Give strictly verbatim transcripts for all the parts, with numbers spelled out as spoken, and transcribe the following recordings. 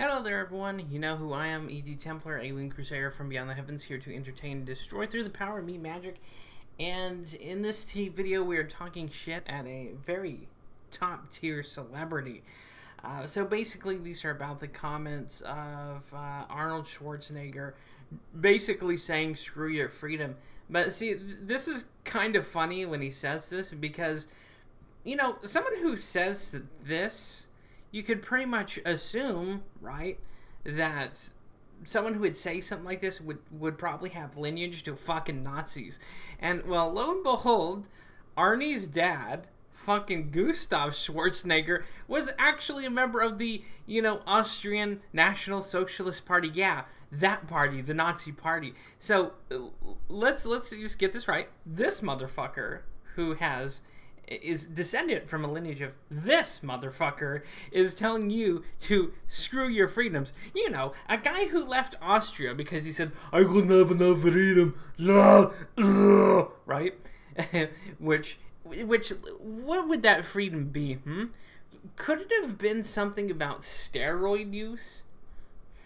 Hello there everyone, you know who I am, E D. Templar, Aileen Crusader from Beyond the Heavens, here to entertain and destroy through the power of me magic. And in this video we are talking shit at a very top tier celebrity. Uh, so basically these are about the comments of uh, Arnold Schwarzenegger basically saying screw your freedom. But see, this is kind of funny when he says this because, you know, someone who says this, you could pretty much assume, right, that someone who would say something like this would, would probably have lineage to fucking Nazis. And, well, lo and behold, Arnie's dad, fucking Gustav Schwarzenegger, was actually a member of the, you know, Austrian National Socialist Party. Yeah, that party, the Nazi party. So, let's, let's just get this right. This motherfucker who has... is descendant from a lineage of this motherfucker is telling you to screw your freedoms. You know, a guy who left Austria because he said, I couldn't have enough freedom. Right? which, which, what would that freedom be, hmm? Could it have been something about steroid use?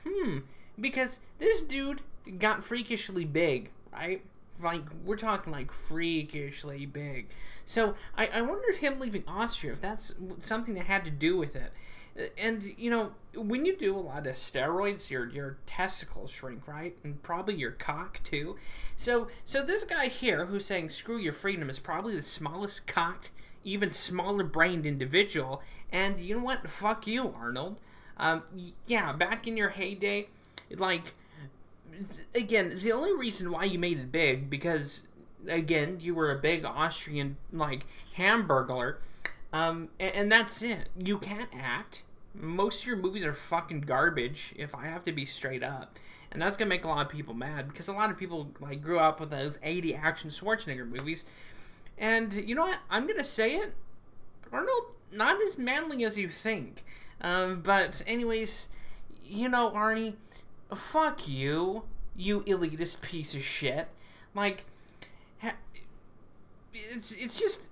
Hmm. Because this dude got freakishly big, right? Like, we're talking like freakishly big. So I, I wondered him leaving Austria if that's something that had to do with it. And, you know, when you do a lot of steroids, your your testicles shrink, right? And probably your cock too. So so this guy here who's saying screw your freedom is probably the smallest cocked, even smaller brained individual. And you know what? Fuck you, Arnold. Um, yeah, back in your heyday, like... Again, the only reason why you made it big, because, again, you were a big Austrian, like, hamburglar, um, and, and that's it. You can't act. Most of your movies are fucking garbage, if I have to be straight up. And that's gonna make a lot of people mad, because a lot of people, like, grew up with those eighty action Schwarzenegger movies. And, you know what? I'm gonna say it. Arnold, not as manly as you think. Um, but, anyways, you know, Arnie... Fuck you, you elitist piece of shit. Like, it's it's just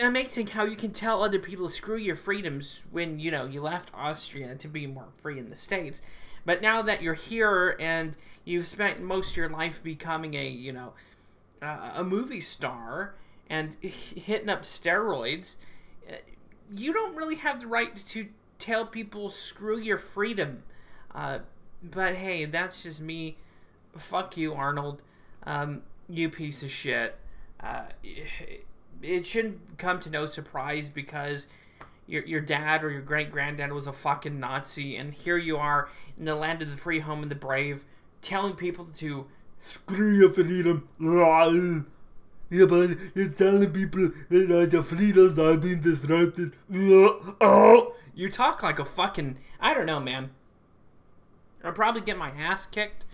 amazing how you can tell other people to screw your freedoms when, you know, you left Austria to be more free in the States. But now that you're here and you've spent most of your life becoming a, you know, uh, a movie star and hitting up steroids, you don't really have the right to tell people screw your freedom. Uh... But hey, that's just me. Fuck you, Arnold. Um, you piece of shit. Uh, it shouldn't come to no surprise because your your dad or your great-granddad was a fucking Nazi, and here you are in the land of the free, home and the brave, telling people to screw your freedom. Yeah, but you're telling people that the freedoms are being disrupted. You talk like a fucking... I don't know, man. I'll probably get my ass kicked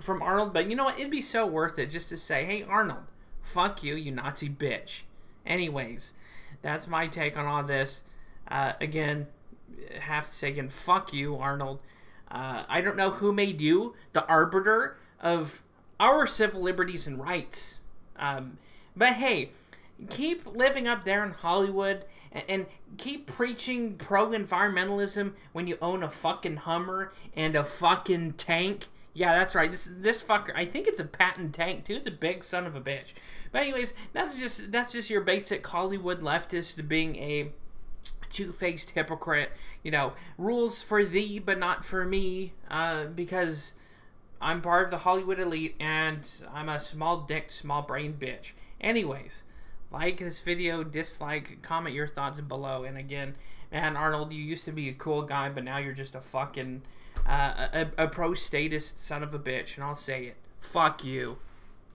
from Arnold, but you know what? It'd be so worth it just to say, hey, Arnold, fuck you, you Nazi bitch. Anyways, that's my take on all this. Uh, again, have to say again, fuck you, Arnold. Uh, I don't know who made you the arbiter of our civil liberties and rights. Um, but hey, keep living up there in Hollywood and, and keep preaching pro-environmentalism when you own a fucking Hummer and a fucking tank. Yeah, that's right. This this fucker, I think it's a patent tank too. It's a big son of a bitch. But anyways, that's just that's just your basic Hollywood leftist being a two-faced hypocrite. You know, rules for thee but not for me, uh, because I'm part of the Hollywood elite and I'm a small-dicked, small-brained bitch. Anyways. Like this video, dislike, comment your thoughts below. And again, man, Arnold, you used to be a cool guy, but now you're just a fucking, uh, a, a pro-statist son of a bitch. And I'll say it. Fuck you.